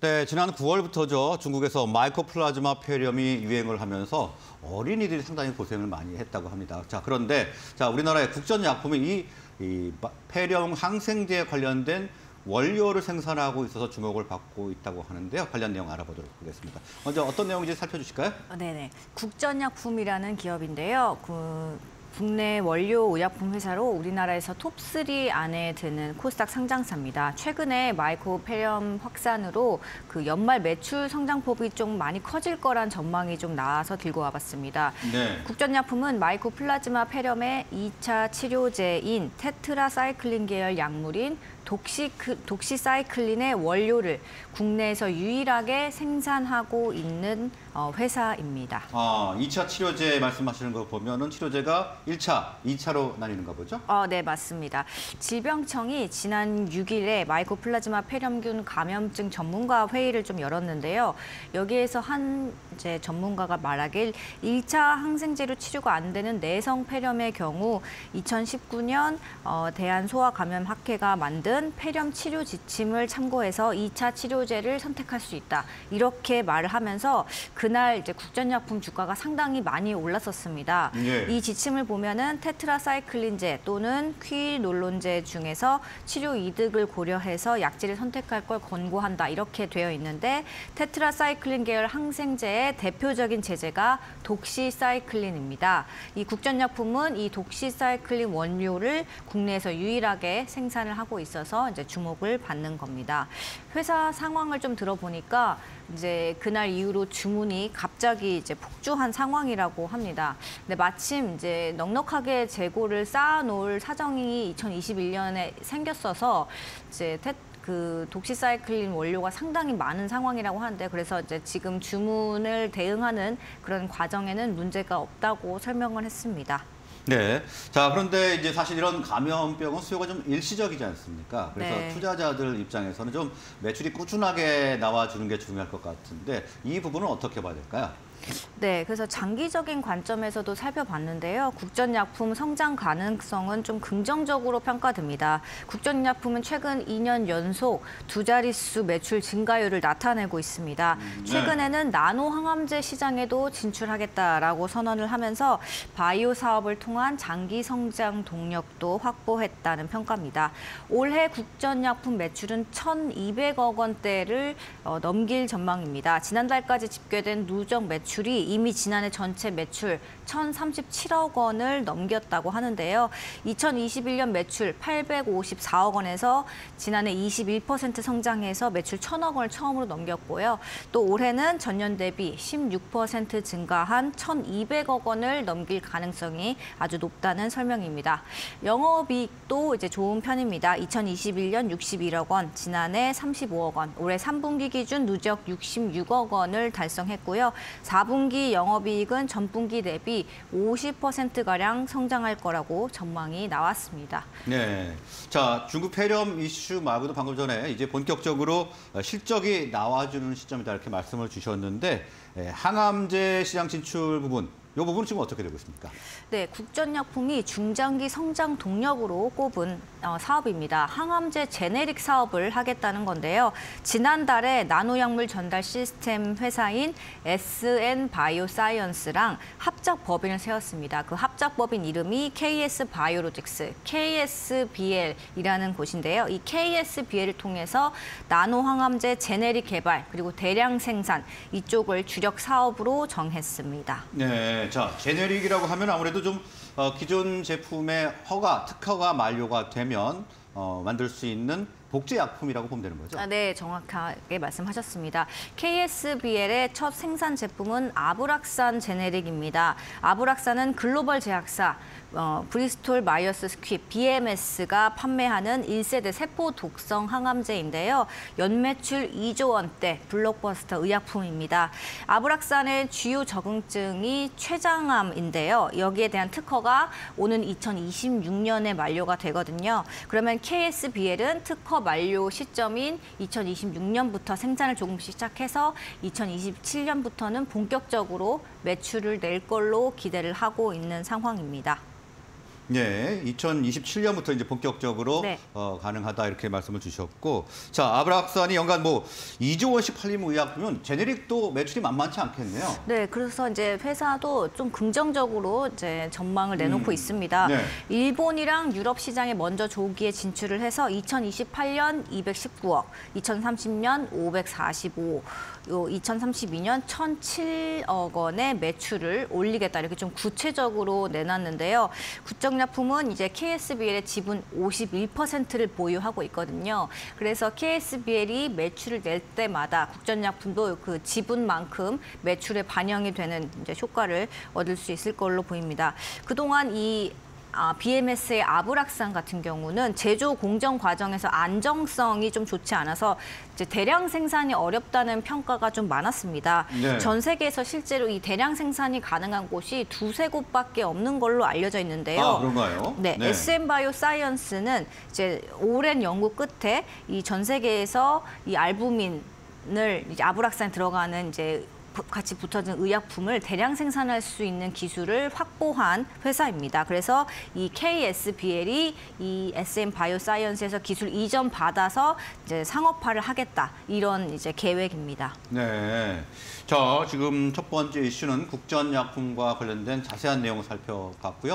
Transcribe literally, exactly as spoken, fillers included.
네, 지난 구월부터죠. 중국에서 마이코플라즈마 폐렴이 유행을 하면서 어린이들이 상당히 고생을 많이 했다고 합니다. 자, 그런데 자, 우리나라의 국전약품이 이, 이 폐렴 항생제에 관련된 원료를 생산하고 있어서 주목을 받고 있다고 하는데요. 관련 내용 알아보도록 하겠습니다. 먼저 어떤 내용인지 살펴주실까요? 네네. 국전약품이라는 기업인데요. 그... 국내 원료 의약품 회사로 우리나라에서 톱쓰리 안에 드는 코스닥 상장사입니다. 최근에 마이코 폐렴 확산으로 그 연말 매출 성장폭이 좀 많이 커질 거란 전망이 좀 나와서 들고 와봤습니다. 네. 국전약품은 마이코 플라즈마 폐렴의 이 차 치료제인 테트라사이클린 계열 약물인 독시, 독시사이클린의 원료를 국내에서 유일하게 생산하고 있는 회사입니다. 아, 이 차 치료제 말씀하시는 거 보면은 치료제가 일 차, 이 차로 나뉘는가 보죠? 어, 네, 맞습니다. 질병청이 지난 육 일에 마이코플라즈마 폐렴균 감염증 전문가 회의를 좀 열었는데요. 여기에서 한 이제 전문가가 말하길 일 차 항생제로 치료가 안 되는 내성 폐렴의 경우 이천십구 년 어, 대한소아감염학회가 만든 폐렴 치료 지침을 참고해서 이 차 치료제를 선택할 수 있다. 이렇게 말을 하면서 그날 이제 국전약품 주가가 상당히 많이 올랐었습니다. 예. 이 지침을 보면은 테트라사이클린제 또는 퀴놀론제 중에서 치료 이득을 고려해서 약제를 선택할 걸 권고한다. 이렇게 되어 있는데 테트라사이클린 계열 항생제의 대표적인 제제가 독시사이클린입니다. 이 국전약품은 이 독시사이클린 원료를 국내에서 유일하게 생산을 하고 있어요. 있어서 이제 주목을 받는 겁니다. 회사 상황을 좀 들어보니까 이제 그날 이후로 주문이 갑자기 이제 폭주한 상황이라고 합니다. 근데 마침 이제 넉넉하게 재고를 쌓아놓을 사정이 이천이십일 년에 생겼어서 이제 태... 그 독시사이클린 원료가 상당히 많은 상황이라고 하는데 그래서 이제 지금 주문을 대응하는 그런 과정에는 문제가 없다고 설명을 했습니다. 네. 자, 그런데 이제 사실 이런 감염병은 수요가 좀 일시적이지 않습니까? 그래서 네. 투자자들 입장에서는 좀 매출이 꾸준하게 나와주는 게 중요할 것 같은데 이 부분은 어떻게 봐야 될까요? 네, 그래서 장기적인 관점에서도 살펴봤는데요. 국전약품 성장 가능성은 좀 긍정적으로 평가됩니다. 국전약품은 최근 이 년 연속 두 자릿수 매출 증가율을 나타내고 있습니다. 음, 네. 최근에는 나노항암제 시장에도 진출하겠다라고 선언을 하면서 바이오 사업을 통한 장기 성장 동력도 확보했다는 평가입니다. 올해 국전약품 매출은 천이백억 원대를 넘길 전망입니다. 지난달까지 집계된 누적 매출 매출이 이미 지난해 전체 매출 천삼십칠억 원을 넘겼다고 하는데요. 이천이십일 년 매출 팔백오십사억 원에서 지난해 이십일 퍼센트 성장해서 매출 천억 원을 처음으로 넘겼고요. 또 올해는 전년 대비 십육 퍼센트 증가한 천이백억 원을 넘길 가능성이 아주 높다는 설명입니다. 영업이익도 이제 좋은 편입니다. 이천이십일 년 육십일억 원, 지난해 삼십오억 원, 올해 삼 분기 기준 누적 육십육억 원을 달성했고요. 사 분기 영업이익은 전분기 대비 오십 퍼센트가량 성장할 거라고 전망이 나왔습니다. 네, 자 중국 폐렴 이슈 말고도 방금 전에 이제 본격적으로 실적이 나와주는 시점이다 이렇게 말씀을 주셨는데 항암제 시장 진출 부분 이 부분은 지금 어떻게 되고 있습니까? 네, 국전약품이 중장기 성장 동력으로 꼽은 사업입니다. 항암제 제네릭 사업을 하겠다는 건데요. 지난달에 나노약물 전달 시스템 회사인 에스엔바이오사이언스랑 합작 법인을 세웠습니다. 그 합작 법인 이름이 케이에스바이오로직스, 케이에스비엘이라는 곳인데요. 이 케이에스비엘을 통해서 나노항암제 제네릭 개발 그리고 대량 생산 이쪽을 주력 사업으로 정했습니다. 네. 자, 제네릭이라고 하면 아무래도 좀 어, 기존 제품의 허가, 특허가 만료가 되면 어, 만들 수 있는 독재약품이라고 보면 되는 거죠? 아, 네, 정확하게 말씀하셨습니다. 케이에스비엘의 첫 생산 제품은 아브락산 제네릭입니다. 아브락산은 글로벌 제약사 어, 브리스톨 마이어스 스퀵, 비엠에스가 판매하는 일 세대 세포독성 항암제인데요. 연매출 이조 원대 블록버스터 의약품입니다. 아브락산의 주요 적응증이 췌장암인데요. 여기에 대한 특허가 오는 이천이십육 년에 만료가 되거든요. 그러면 케이에스비엘은 특허 만료 시점인 이천이십육 년부터 생산을 조금씩 시작해서 이천이십칠 년부터는 본격적으로 매출을 낼 걸로 기대를 하고 있는 상황입니다. 네, 이천이십칠 년부터 이제 본격적으로 네. 어, 가능하다 이렇게 말씀을 주셨고, 자 아브락산이 연간 뭐 이조 원씩 팔리면 의약품은 제네릭도 매출이 만만치 않겠네요. 네, 그래서 이제 회사도 좀 긍정적으로 이제 전망을 내놓고 음. 있습니다. 네. 일본이랑 유럽 시장에 먼저 조기에 진출을 해서 이천이십팔 년 이백십구억, 이천삼십 년 오백사십오, 이천삼십이 년 천칠억 원의 매출을 올리겠다 이렇게 좀 구체적으로 내놨는데요. 국전약품은 이제 케이에스비엘의 지분 오십일 퍼센트를 보유하고 있거든요. 그래서 케이에스비엘이 매출을 낼 때마다 국전약품도 그 지분만큼 매출에 반영이 되는 이제 효과를 얻을 수 있을 걸로 보입니다. 그동안 이 아, 비엠에스의 아브락산 같은 경우는 제조 공정 과정에서 안정성이 좀 좋지 않아서 이제 대량 생산이 어렵다는 평가가 좀 많았습니다. 네. 전 세계에서 실제로 이 대량 생산이 가능한 곳이 두세 곳밖에 없는 걸로 알려져 있는데요. 아, 그런가요? 네, 네. 에스엠바이오사이언스는 이제 오랜 연구 끝에 이 전 세계에서 이 알부민을 이제 아브락산에 들어가는 이제 같이 붙어진 의약품을 대량 생산할 수 있는 기술을 확보한 회사입니다. 그래서 이 케이에스비엘이 이 에스엠바이오사이언스에서 기술 이전 받아서 이제 상업화를 하겠다 이런 이제 계획입니다. 네, 자 지금 첫 번째 이슈는 국전약품과 관련된 자세한 내용을 살펴봤고요.